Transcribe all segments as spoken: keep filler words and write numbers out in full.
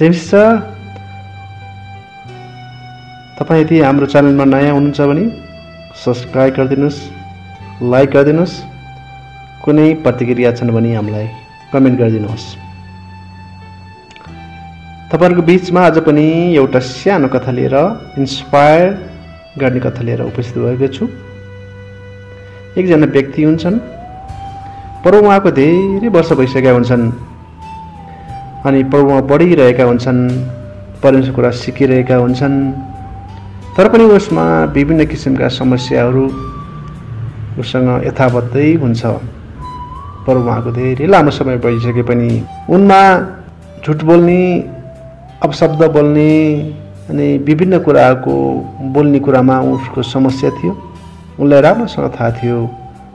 James sir, तपाईं यदि हाम्रो च्यानलमा नयाँ हुनुहुन्छ भने सब्स्क्राइब गर्दिनुस्, लाइक गर्दिनुस्, कुनै प्रतिक्रिया छन् भने हामीलाई कमेन्ट गर्दिनुहोस्। तपाईहरुको बीचमा आज पनि एउटा सानो कथा लिएर, इन्स्पायर गर्ने कथा लिएर उपस्थित भएको छु। एकजना व्यक्ति हुन्छन्, पर उहाँको धेरै वर्ष भइसकेका हुन्छन् अनि प्रभुमा बढिरहेका हुन्छन्, परमेश्वरको कुरा सिकिरहेका हुन्छन्, तर पनि उसमा विभिन्न किसिमका समस्याहरू उसँग यथावत्तै हुन्छ। प्रभुमाको धेरै लामो समय भइसके पनि उनमा झुट बोल्ने, अपशब्द बोल्ने अनि विभिन्न कुराको बोल्ने कुरामा उसको समस्या थियो। उनलाई राम्रोसँग थाहा थियो,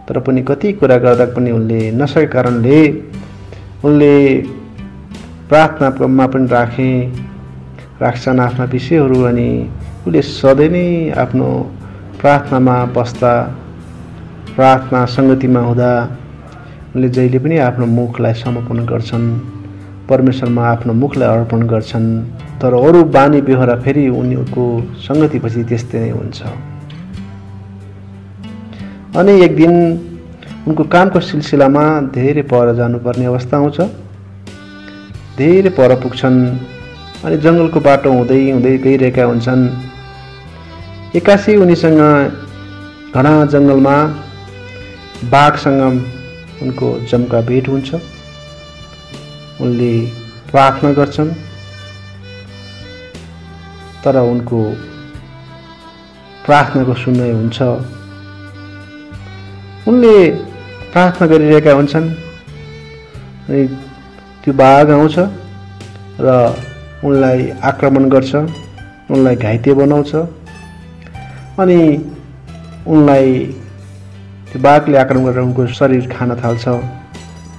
तर पनि कति कुरा गर्दा पनि उनले नसकेको कारणले उनले प्रार्थनामा पनि राखे राख्छन् आफ्ना विषयहरू। अनि उसले सधैँ नै आफ्नो प्रार्थनामा बस्दा, प्रार्थना सङ्गतिमा हुँदा उनले जहिले पनि आफ्नो मुखलाई समर्पण गर्छन्, परमेश्वरमा आफ्नो मुखलाई अर्पण गर्छन्। तर अरू बानी बेहोरा फेरि उनीहरूको सङ्गतिपछि त्यस्तै नै हुन्छ। अनि एक दिन उनको कामको सिलसिलामा धेरै पर जानुपर्ने अवस्था आउँछ। धेरै पर पुग्छन् अनि जङ्गलको बाटो हुँदै हुँदै गइरहेका हुन्छन्। एक्कासी उनीसँग घना जङ्गलमा बाघसँग उनको जमका भेट हुन्छ। उनले प्रार्थना गर्छन्, तर उनको प्रार्थनाको सुन्दै हुन्छ। उनले प्रार्थना गरिरहेका हुन्छन् अनि त्यो बाघ आउँछ र उनलाई आक्रमण गर्छ, उनलाई घाइते बनाउँछ। अनि उनलाई त्यो बाघले आक्रमण गरेर उनको शरीर खान थाल्छ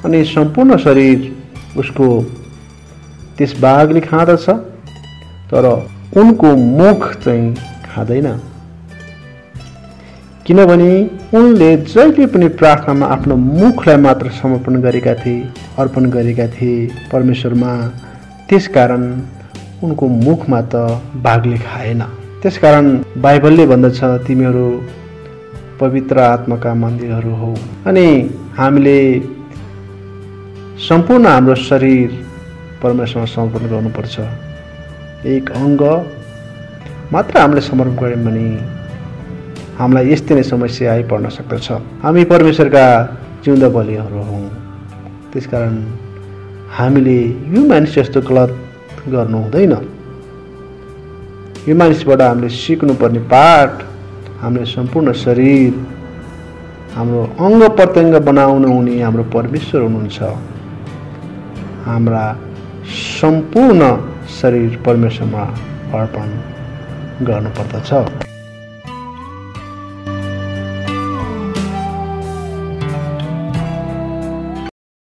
अनि सम्पूर्ण शरीर उसको त्यस बाघले खाँदछ, तर उनको मुख चाहिँ खाँदैन, किनभने उनले जहिले पनि प्रार्थनामा आफ्नो मुखलाई मात्र समर्पण गरेका थिए, अर्पण गरेका थिए परमेश्वरमा। त्यसकारण उनको मुखमा त बाघले खाएन। त्यसकारण बाइबलले भन्दछ, तिमीहरू पवित्र आत्माका मन्दिरहरू हो। अनि हामीले सम्पूर्ण हाम्रो शरीर परमेश्वरमा समर्पण गर्नुपर्छ। एक अङ्ग मात्र हामीले समर्पण गऱ्यौँ भने हामीलाई यस्तै नै समस्या आइपर्न सक्दछ। हामी परमेश्वरका जिउँदो बलिहरू हौँ, त्यसकारण हामीले यो मानिस जस्तो गलत गर्नु हुँदैन। यो मानिसबाट हामीले सिक्नुपर्ने पाठ, हाम्रो सम्पूर्ण शरीर, हाम्रो अङ्ग प्रत्यङ्ग बनाउनु हुने हाम्रो परमेश्वर हुनुहुन्छ। हाम्रा सम्पूर्ण शरीर परमेश्वरमा अर्पण गर्नुपर्दछ।